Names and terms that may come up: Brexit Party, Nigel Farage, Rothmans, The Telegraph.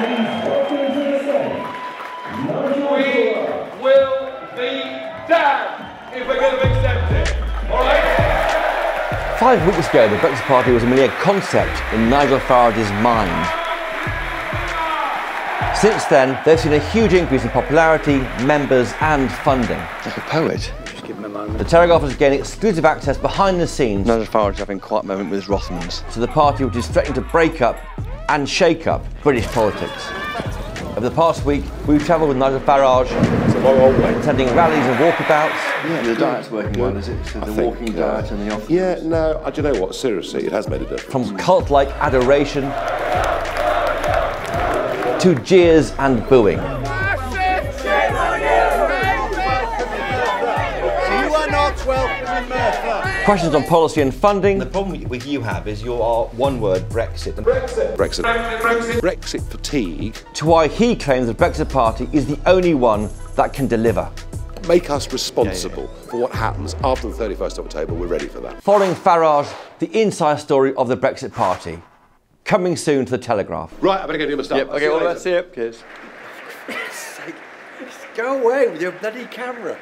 We will be damned if we're going to accept it. All right? 5 weeks ago, the Brexit Party was merely a concept in Nigel Farage's mind. Since then, they've seen a huge increase in popularity, members and funding. Like a poet. Just give him a moment. The Telegraph has gained exclusive access behind the scenes. Nigel Farage having quite a moment with Rothmans. To the party which is threatening to break up and shake up British politics. Over the past week, we've travelled with Nigel Farage, attending rallies and walkabouts. Yeah, the diet's working well, is it? So the walking diet and the office. Yeah, no, do you know what? Seriously, it has made a difference. From cult-like adoration to jeers and booing. Questions on policy and funding. The problem with you have is you are one word Brexit. Brexit. Brexit. Brexit. Brexit fatigue. To why he claims the Brexit Party is the only one that can deliver. Make us responsible for what happens after the 31st of October. We're ready for that. Following Farage, the inside story of the Brexit Party. Coming soon to The Telegraph. Right, I better go do my stuff. Yep, okay, well, that's it. Cheers. For God's sake, go away with your bloody camera.